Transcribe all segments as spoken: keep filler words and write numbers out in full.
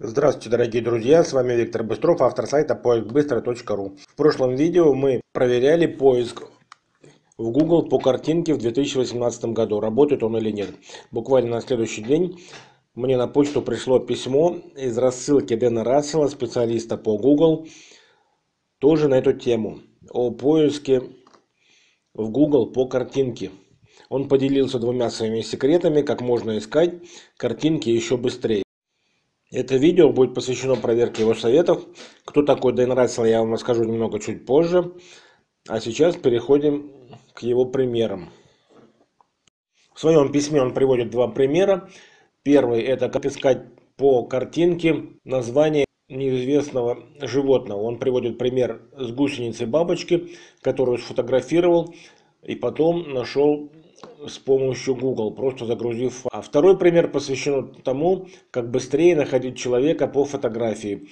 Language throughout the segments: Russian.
Здравствуйте, дорогие друзья, с вами Виктор Быстров, автор сайта поиск быстро точка ру. В прошлом видео мы проверяли поиск в Google по картинке в две тысячи восемнадцатом году, работает он или нет. Буквально на следующий день мне на почту пришло письмо из рассылки Дэна Рассела, специалиста по Google, тоже на эту тему, о поиске в Google по картинке. Он поделился двумя своими секретами, как можно искать картинки еще быстрее. Это видео будет посвящено проверке его советов. Кто такой Дэн Рассел, я вам расскажу немного чуть позже. А сейчас переходим к его примерам. В своем письме он приводит два примера. Первый — это как искать по картинке название неизвестного животного. Он приводит пример с гусеницей бабочки, которую сфотографировал и потом нашел с помощью Google, просто загрузив файл. А второй пример посвящен тому, как быстрее находить человека по фотографии.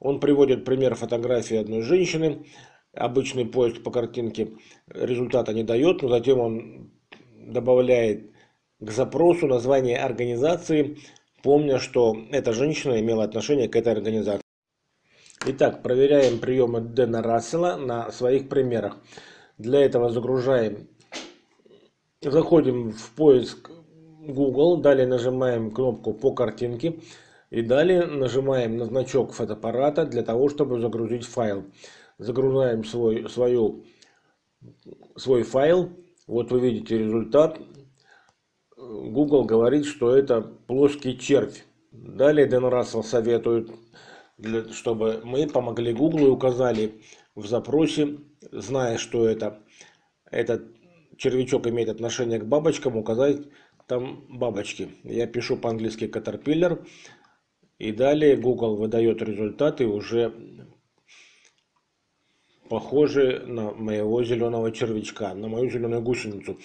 Он приводит пример фотографии одной женщины. Обычный поиск по картинке результата не дает, но затем он добавляет к запросу название организации, помня, что эта женщина имела отношение к этой организации. Итак, проверяем приемы Дэна Рассела на своих примерах. Для этого загружаем заходим в поиск Google, далее нажимаем кнопку «По картинке» и далее нажимаем на значок фотоаппарата для того, чтобы загрузить файл. Загружаем свой, свою, свой файл. Вот вы видите результат. Google говорит, что это плоский червь. Далее Дэн Рассел советует, для, чтобы мы помогли Google и указали в запросе, зная, что это этот червячок имеет отношение к бабочкам, указать там бабочки. Я пишу по-английски «Катерпиллер», и далее Google выдает результаты, уже похожие на моего зеленого червячка, на мою зеленую гусеницу.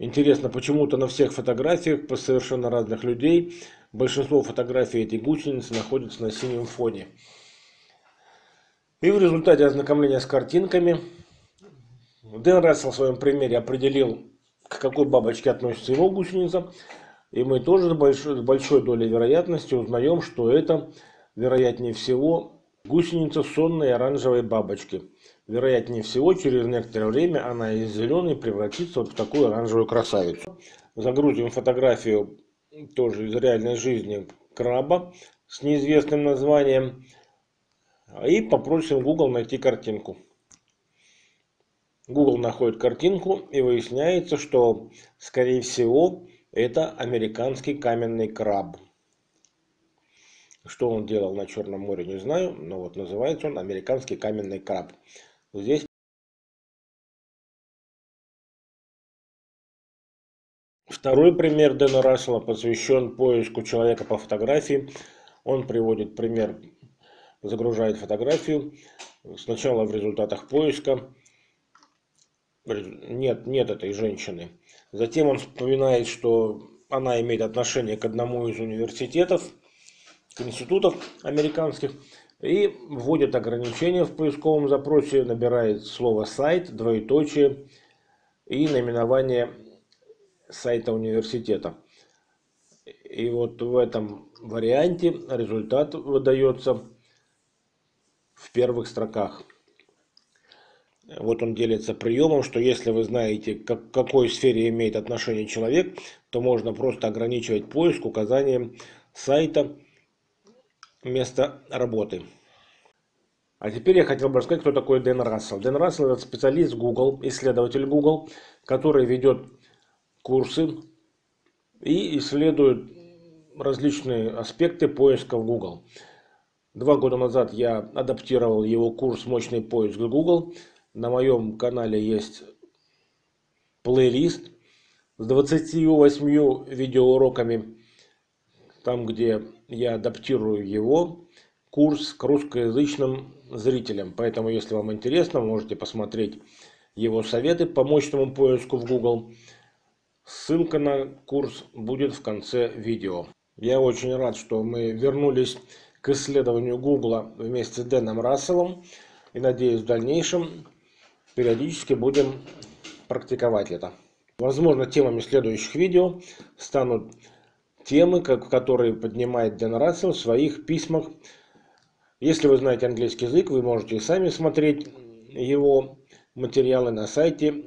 Интересно, почему-то на всех фотографиях по совершенно разных людей большинство фотографий этой гусеницы находится на синем фоне. И в результате ознакомления с картинками Дэн Рассел в своем примере определил, к какой бабочке относится его гусеница, и мы тоже с большой, с большой долей вероятности узнаем, что это, вероятнее всего, гусеница сонной оранжевой бабочки. Вероятнее всего, через некоторое время она из зеленой превратится вот в такую оранжевую красавицу. Загрузим фотографию тоже из реальной жизни краба с неизвестным названием и попросим Google найти картинку. Google находит картинку, и выясняется, что, скорее всего, это американский каменный краб. Что он делал на Черном море, не знаю, но вот называется он американский каменный краб. Здесь второй пример Дэна Рассела посвящен поиску человека по фотографии. Он приводит пример, загружает фотографию. Сначала в результатах поиска Нет, нет этой женщины. Затем он вспоминает, что она имеет отношение к одному из университетов, к институтов американских, и вводит ограничения в поисковом запросе, набирает слово «сайт», двоеточие и наименование сайта университета. И вот в этом варианте результат выдается в первых строках. Вот он делится приемом, что если вы знаете, как, к какой сфере имеет отношение человек, то можно просто ограничивать поиск указанием сайта, места работы. А теперь я хотел бы рассказать, кто такой Дэн Рассел. Дэн Рассел — это специалист Google, исследователь Google, который ведет курсы и исследует различные аспекты поиска в Google. Два года назад я адаптировал его курс «Мощный поиск Google». На моем канале есть плейлист с двадцатью восемью видеоуроками, там, где я адаптирую его курс к русскоязычным зрителям. Поэтому, если вам интересно, можете посмотреть его советы по мощному поиску в Google. Ссылка на курс будет в конце видео. Я очень рад, что мы вернулись к исследованию Google вместе с Дэном Расселом. И надеюсь, в дальнейшем периодически будем практиковать это. Возможно, темами следующих видео станут темы, которые поднимает Дэн Рассел в своих письмах. Если вы знаете английский язык, вы можете и сами смотреть его материалы на сайте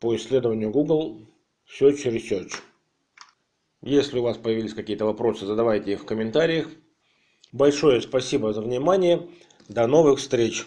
по исследованию Google Search Research. Если у вас появились какие-то вопросы, задавайте их в комментариях. Большое спасибо за внимание. До новых встреч!